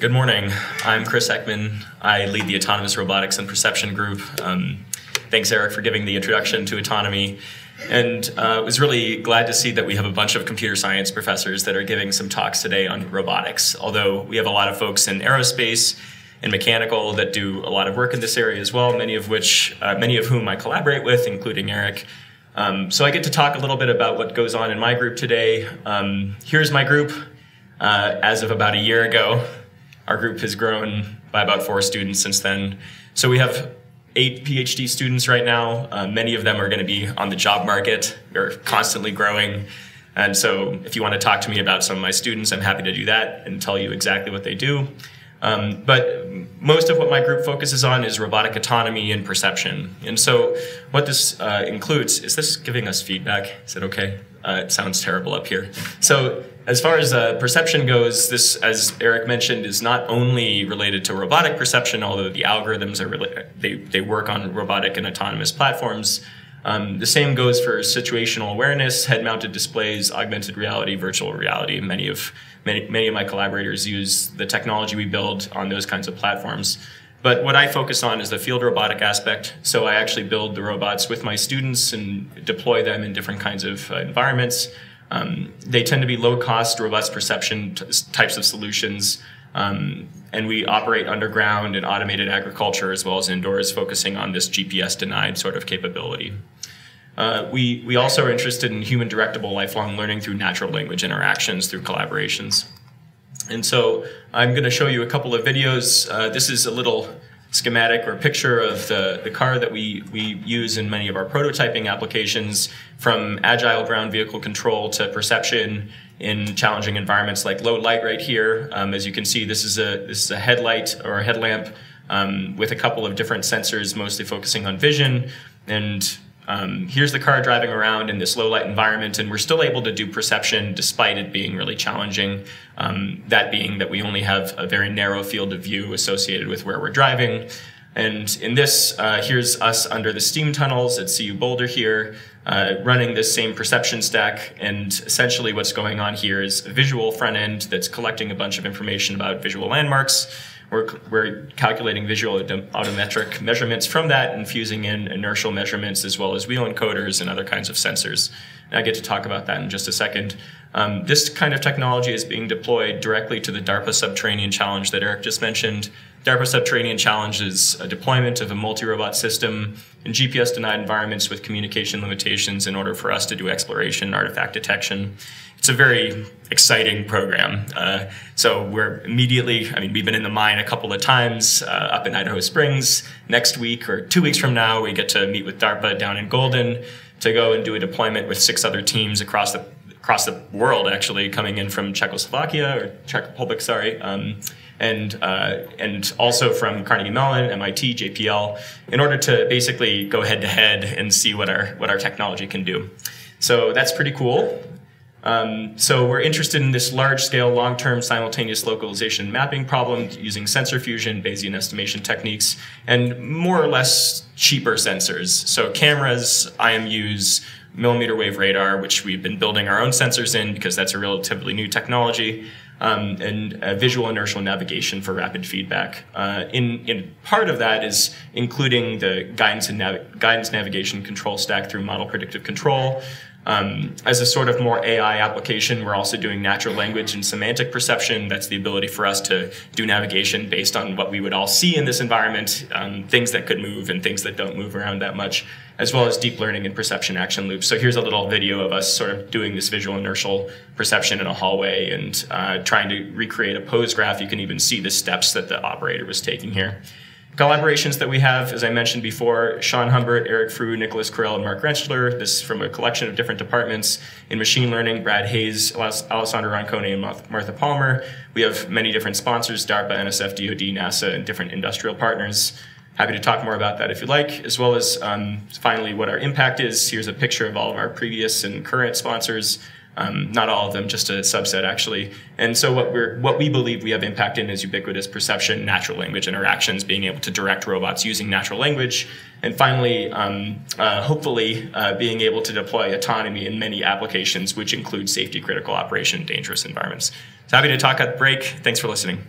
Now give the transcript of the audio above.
Good morning. I'm Chris Heckman. I lead the Autonomous Robotics and Perception Group. Thanks, Eric, for giving the introduction to autonomy. And I was really glad to see that we have a bunch of computer science professors that are giving some talks today on robotics, although we have a lot of folks in aerospace and mechanical that do a lot of work in this area as well, many of whom I collaborate with, including Eric. So I get to talk a little bit about what goes on in my group today. Here's my group as of about a year ago. Our group has grown by about 4 students since then. So we have 8 PhD students right now. Many of them are going to be on the job market. We're constantly growing. And so if you want to talk to me about some of my students, I'm happy to do that and tell you exactly what they do. But most of what my group focuses on is robotic autonomy and perception. And so what this includes, is this giving us feedback? Is it okay? It sounds terrible up here. So as far as perception goes, this, as Eric mentioned, is not only related to robotic perception, although the algorithms are they work on robotic and autonomous platforms. The same goes for situational awareness, head-mounted displays, augmented reality, virtual reality. Many of my collaborators use the technology we build on those kinds of platforms. But what I focus on is the field robotic aspect. So I actually build the robots with my students and deploy them in different kinds of environments. They tend to be low-cost, robust perception types of solutions. And we operate underground and automated agriculture as well as indoors, focusing on this GPS-denied sort of capability. We also are interested in human-directable lifelong learning through natural language interactions, through collaborations. And so I'm going to show you a couple of videos. This is a little schematic or picture of the car that we use in many of our prototyping applications, from agile ground vehicle control to perception in challenging environments like low light right here. As you can see, this is a headlight or a headlamp with a couple of different sensors, mostly focusing on vision. And here's the car driving around in this low light environment, and we're still able to do perception despite it being really challenging. That being that we only have a very narrow field of view associated with where we're driving. And in this, here's us under the steam tunnels at CU Boulder here, running this same perception stack. And essentially what's going on here is a visual front end that's collecting a bunch of information about visual landmarks. We're calculating visual odometric measurements from that and fusing in inertial measurements as well as wheel encoders and other kinds of sensors. And I get to talk about that in just a second. This kind of technology is being deployed directly to the DARPA Subterranean Challenge that Eric just mentioned. DARPA Subterranean Challenge is a deployment of a multi-robot system in GPS-denied environments with communication limitations in order for us to do exploration and artifact detection. It's a very exciting program. So we're immediately, we've been in the mine a couple of times up in Idaho Springs. Next week or 2 weeks from now, we get to meet with DARPA down in Golden to go and do a deployment with 6 other teams across the world, actually, coming in from Czechoslovakia, or Czech Republic, sorry, and also from Carnegie Mellon, MIT, JPL, in order to basically go head to head and see what our technology can do. So that's pretty cool. So we're interested in this large-scale, long-term, simultaneous localization mapping problem using sensor fusion, Bayesian estimation techniques, and more or less cheaper sensors. So cameras, IMUs, millimeter wave radar, which we've been building our own sensors in because that's a relatively new technology, and visual inertial navigation for rapid feedback. In part of that is including the guidance navigation control stack through model predictive control. As a sort of more AI application, we're also doing natural language and semantic perception. That's the ability for us to do navigation based on what we would all see in this environment, things that could move and things that don't move around that much, as well as deep learning and perception action loops. So here's a little video of us sort of doing this visual inertial perception in a hallway and trying to recreate a pose graph. You can even see the steps that the operator was taking here. Collaborations that we have, as I mentioned before, Sean Humbert, Eric Frew, Nicholas Correll, and Mark Rentschler. This is from a collection of different departments in machine learning: Brad Hayes, Alessandro Ronconi, and Martha Palmer. We have many different sponsors: DARPA, NSF, DOD, NASA, and different industrial partners. Happy to talk more about that if you like, as well as finally what our impact is. Here's a picture of all of our previous and current sponsors. Not all of them, just a subset, actually. And so what we believe we have impact in is ubiquitous perception, natural language interactions, being able to direct robots using natural language, and finally, hopefully, being able to deploy autonomy in many applications, which include safety-critical operation, dangerous environments. So happy to talk at the break. Thanks for listening.